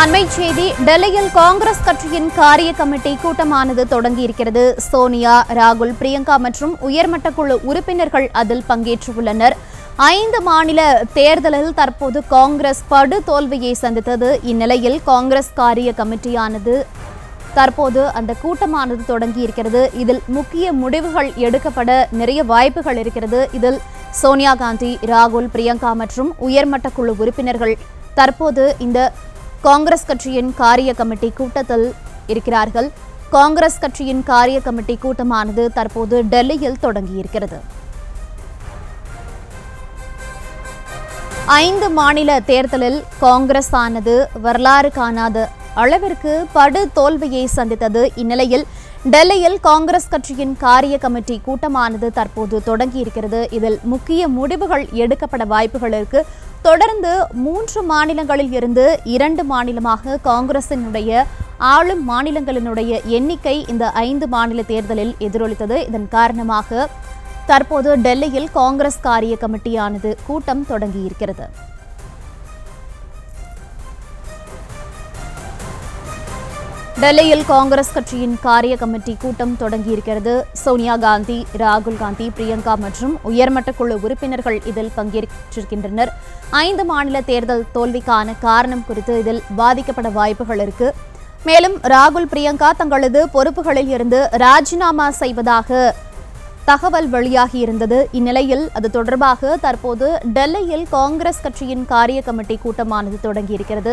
அண்மைச் செய்தி டெல்லியில் காங்கிரஸ் கட்சியின் காரிய கமிட்டி கூட்டமானது தொடங்கியிருக்கிறது. சோனியா, ராகுல், பிரியங்கா மற்றும் உயர்மட்ட குழு உறுப்பினர்கள் அதில் பங்கேற்றுள்ளனர். 5 மாநில தேர்தலில் தற்போது காங்கிரஸ் படு தோல்வியை சந்தித்தது. இந்நிலையில் காங்கிரஸ் காரிய கமிட்டியானது தற்போது அந்த கூட்டமானது தொடங்கியிருக்கிறது. இதில் முக்கிய முடிவுகள் எடுக்கப்பட நிறைய வாய்ப்புகள் இருக்கிறது. இதில் சோனியா காந்தி, ராகுல், பிரியங்கா மற்றும் உயர்மட்ட குழு உறுப்பினர்கள் தற்போது இந்த காங்கிரஸ் கட்சியின் காரிய கமிட்டி கூட்டத்தில் இருக்கிறார்கள். காங்கிரஸ் கட்சியின் காரிய கமிட்டி கூட்டமானது தற்போது டெல்லியில் தொடங்கியிருக்கிறது. 5 மாநில தேர்தலில் காங்கிரஸ் ஆனது வரலாறு காணாத அளவிற்கு படு தோல்வியை சந்தித்தது. இந்நிலையில் டெல்லியில் காங்கிரஸ் கட்சியின் காரிய கமிட்டி கூட்டமானது தற்போது தொடங்கியிருக்கிறது. இதில் முக்கிய முடிவுகள் எடுக்கப்பட வாய்ப்புகள் இருக்கு. தொடர்ந்து 3 மாநிலங்களில் இருந்து 2 மாநிலமாக காங்கிரசினுடைய ஆளும் மாநிலங்களினுடைய எண்ணிக்கை இந்த 5 மாநில தேர்தலில் எதிரொலித்தது. இதன் காரணமாக தற்போது டெல்லியில் காங்கிரஸ் காரிய கமிட்டியானது கூட்டம் தொடங்கியிருக்கிறது. டெல்லியில் காங்கிரஸ் கட்சியின் காரிய கமிட்டி கூட்டம் தொடங்கியிருக்கிறது. சோனியா காந்தி, ராகுல் காந்தி, பிரியங்கா மற்றும் உயர்மட்ட குழு உறுப்பினர்கள் இதில் பங்கேற்றிருக்கின்றனர். 5 மாநில தேர்தல் தோல்விக்கான காரணம் குறித்து இதில் வாதிக்கப்பட வாய்ப்புகள் இருக்கு. மேலும் ராகுல், பிரியங்கா தங்களது பொறுப்புகளில் இருந்து ராஜினாமா செய்வதாக தகவல் வெளியாகி இருந்தது. இந்நிலையில் அது தொடர்பாக தற்போது டெல்லியில் காங்கிரஸ் கட்சியின் காரிய கமிட்டி கூட்டமானது தொடங்கியிருக்கிறது.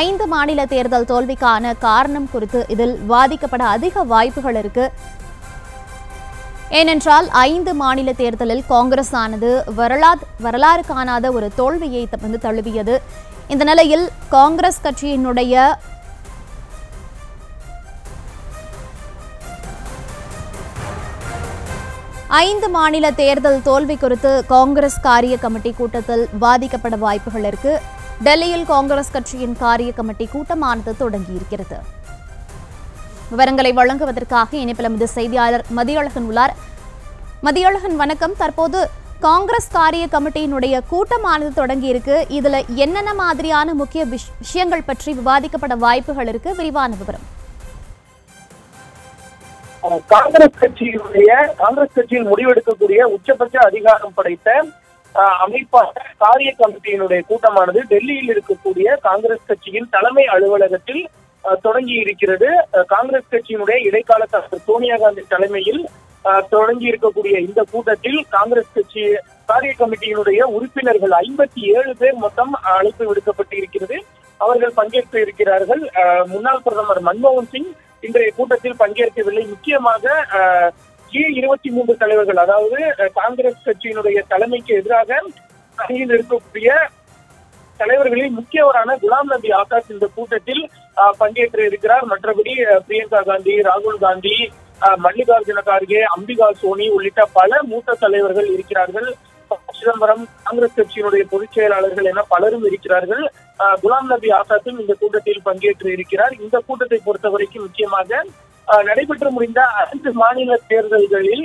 5 மாநில தேர்தல் தோல்விக்கான காரணம் குறித்து இதில் வாதிக்கப்பட அதிக வாய்ப்புகள் இருக்கு. ஏனென்றால் 5 மாநில தேர்தலில் காங்கிரஸ் ஆனது வரலாறு காணாத ஒரு தோல்வியை வந்து தழுவியது. இந்த நிலையில் காங்கிரஸ் கட்சியினுடைய மாநில தேர்தல் தோல்வி குறித்து காங்கிரஸ் காரிய கமிட்டி கூட்டத்தில் வாதிக்கப்பட வாய்ப்புகள் இருக்கு. டெல்லியில் காங்கிரஸ் கட்சியின் காரிய கமிட்டி கூட்டமானது தொடங்கியிருக்கிறது. விவரங்களை வழங்குவதற்காக இணைப்பில் நமது செய்தியாளர் மதியழகன் உள்ளார். மதியழகன், வணக்கம். தற்போது காங்கிரஸ் காரிய கமிட்டியினுடைய கூட்டமானது தொடங்கியிருக்கு. இதுல என்னென்ன மாதிரியான முக்கிய விஷயங்கள் பற்றி விவாதிக்கப்பட வாய்ப்புகள் இருக்கு? விரிவான விவரம். காங்கிரஸ் கட்சியின் முடிவெடுக்கக்கூடிய உச்சபட்ச அதிகாரம் படைத்த அமைப்பாக காரிய கமிட்டியினுடைய கூட்டமானது டெல்லியில் இருக்கக்கூடிய காங்கிரஸ் கட்சியின் தலைமை அலுவலகத்தில் தொடங்கி இருக்கிறது. காங்கிரஸ் கட்சியினுடைய இடைக்கால தலைவர் சோனியா காந்தி தலைமையில் தொடங்கி இருக்கக்கூடிய இந்த கூட்டத்தில் காங்கிரஸ் கட்சி காரிய கமிட்டியினுடைய உறுப்பினர்கள் 57 பேர் மொத்தம் அழைப்பு விடுக்கப்பட்டு இருக்கிறது. அவர்கள் பங்கேற்க இருக்கிறார்கள். முன்னாள் பிரதமர் மன்மோகன் சிங் இன்றைய கூட்டத்தில் பங்கேற்கவில்லை. முக்கியமாக G23 தலைவர்கள், அதாவது காங்கிரஸ் கட்சியினுடைய தலைமைக்கு எதிராக அணியில் இருக்கக்கூடிய தலைவர்களில் முக்கியவரான குலாம் நபி ஆசாத் இந்த கூட்டத்தில் பங்கேற்று இருக்கிறார். மற்றபடி பிரியங்கா காந்தி, ராகுல் காந்தி, மல்லிகார்ஜுன கார்கே, அம்பிகா சோனி உள்ளிட்ட பல மூத்த தலைவர்கள் இருக்கிறார்கள். சிதம்பரம், காங்கிரஸ் கட்சியினுடைய பொதுச் செயலாளர்கள் என பலரும் இருக்கிறார்கள். குலாம் நபி ஆசாத்தும் இந்த கூட்டத்தில் பங்கேற்று இருக்கிறார். இந்த கூட்டத்தை பொறுத்தவரைக்கும் முக்கியமாக நடைபெற்று முடிந்த 5 மாநில தேர்தலில்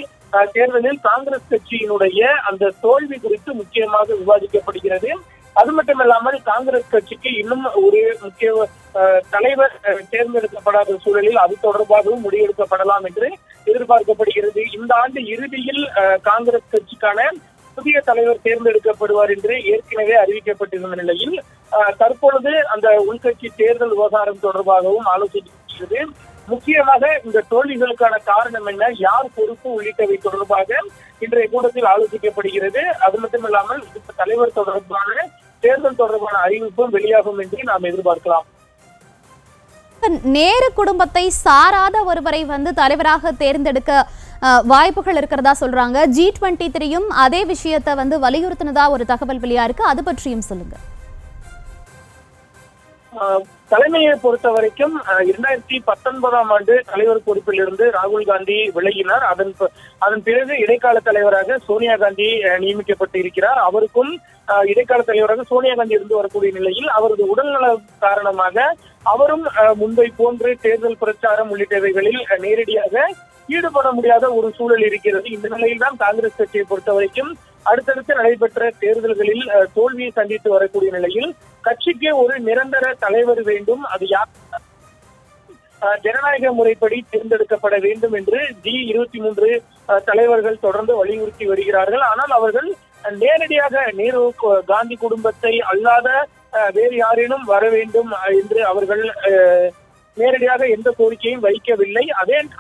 காங்கிரஸ் கட்சியினுடைய அந்த தோல்வி குறித்து முக்கியமாக விவாதிக்கப்படுகிறது. அது மட்டுமில்லாமல் காங்கிரஸ் கட்சிக்கு இன்னும் ஒரு முக்கிய தலைவர் தேர்ந்தெடுக்கப்படாத சூழலில் அது தொடர்பாகவும் முடிவெடுக்கப்படலாம் என்று எதிர்பார்க்கப்படுகிறது. இந்த ஆண்டு இறுதியில் காங்கிரஸ் கட்சிக்கான புதிய தலைவர் தேர்ந்தெடுக்கப்படுவார் என்று ஏற்கனவே அறிவிக்கப்பட்டிருந்த நிலையில் தற்பொழுது அந்த உள்கட்சி தேர்தல் விவகாரம் தொடர்பாகவும் ஆலோசிக்கப்படுகிறது. முக்கியமாக இந்த தோல்விகளுக்கான காரணம் என்ன, யார் பொறுப்பு உள்ளிட்டவை தொடர்பாக இன்றைய கூட்டத்தில் ஆலோசிக்கப்படுகிறது. அது மட்டுமில்லாமல் தலைவர் தொடர்பான தேர்தல் தொடர்பான அறிவிப்பும் வெளியாகும் என்று நாம் எதிர்பார்க்கலாம். நேரு குடும்பத்தை சாராத ஒருவரை வந்து தலைவராக தேர்ந்தெடுக்க வாய்ப்புகள் இருக்கிறதா சொல்றாங்க. G23யும் அதே விஷயத்தை வந்து வலியுறுத்தினதா ஒரு தகவல் வெளியா இருக்கு. அது பற்றியும் சொல்லுங்க. தலைமையை பொறுத்த வரைக்கும் 2019 ஆண்டு தலைவர் பொறுப்பில் இருந்து ராகுல் காந்தி விலகினார். அதன் பிறகு இடைக்கால தலைவராக சோனியா காந்தி நியமிக்கப்பட்டு இருக்கிறார். அவருக்கும் இடைக்கால தலைவராக சோனியா காந்தி இருந்து வரக்கூடிய நிலையில் அவரது உடல்நல காரணமாக அவரும் மும்பை போன்று தேர்தல் பிரச்சாரம் உள்ளிட்டவைகளில் நேரடியாக ஈடுபட முடியாத ஒரு சூழல் இருக்கிறது. இந்த நிலையில் தான் காங்கிரஸ் கட்சியை பொறுத்த வரைக்கும் அடுத்தடுத்து நடைபெற்ற தேர்தல்களில் தோல்வியை சந்தித்து வரக்கூடிய நிலையில் கட்சிக்கு ஒரு நிரந்தர தலைவர் வேண்டும், அது யார் ஜனநாயக முறைப்படி தேர்ந்தெடுக்கப்பட வேண்டும் என்று G23 தலைவர்கள் தொடர்ந்து வலியுறுத்தி வருகிறார்கள். ஆனால் அவர்கள் நேரடியாக நேரு காந்தி குடும்பத்தை அல்லாத வேறு யாரேனும் வர வேண்டும் என்று அவர்கள் நேரடியாக எந்த கோரிக்கையும் வைக்கவில்லை.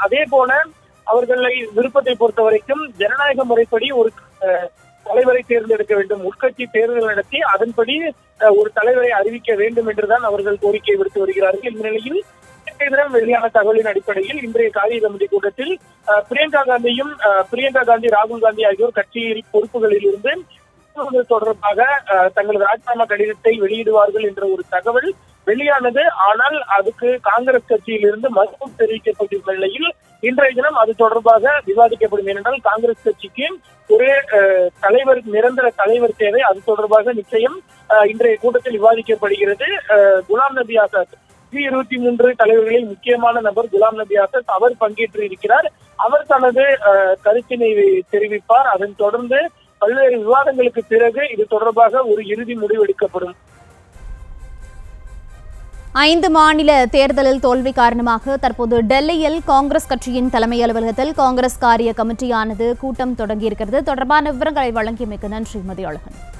அதே போல அவர்களை விருப்பத்தை பொறுத்த வரைக்கும் ஜனநாயக முறைப்படி ஒரு தலைவரை தேர்ந்தெடுக்க வேண்டும், உட்கட்சி தேர்தல் நடத்தி அதன்படி ஒரு தலைவரை அறிவிக்க வேண்டும் என்றுதான் அவர்கள் கோரிக்கை விடுத்து வருகிறார்கள். இந்நிலையில் வெளியான தகவலின் அடிப்படையில் இன்றைய காரிய கமிட்டி கூட்டத்தில் பிரியங்கா காந்தி ராகுல் காந்தி ஆகியோர் கட்சி பொறுப்புகளில் இருந்து தொடர்பாக தங்களது ராஜினாமா கடிதத்தை வெளியிடுவார்கள் என்ற ஒரு தகவல் வெளியானது. ஆனால் அதுக்கு காங்கிரஸ் கட்சியிலிருந்து மறுப்பு தெரிவிக்கப்பட்டிருந்த நிலையில் இன்றைய தினம் அது தொடர்பாக விவாதிக்கப்படும். ஏனென்றால் காங்கிரஸ் கட்சிக்கு ஒரு தலைவர், நிரந்தர தலைவர் தேவை. அது தொடர்பாக நிச்சயம் இன்றைய கூட்டத்தில் விவாதிக்கப்படுகிறது. குலாம் நபி ஆசாத் G23 தலைவர்களில் முக்கியமான நபர் குலாம் நபி ஆசாத், அவர் பங்கேற்று இருக்கிறார். அவர் தனது கருத்தினை தெரிவிப்பார். அதன் தொடர்ந்து பல்வேறு விவாதங்களுக்கு பிறகு இது தொடர்பாக ஒரு இறுதி முடிவு எடுக்கப்படும். 5 மாநில தேர்தலில் தோல்வி காரணமாக தற்போது டெல்லியில் காங்கிரஸ் கட்சியின் தலைமை அலுவலகத்தில் காங்கிரஸ் காரிய கமிட்டியானது கூட்டம் தொடங்கியிருக்கிறது. தொடர்பான விவரங்களை வழங்கியமைக்கு நன்றி மதியழகன்.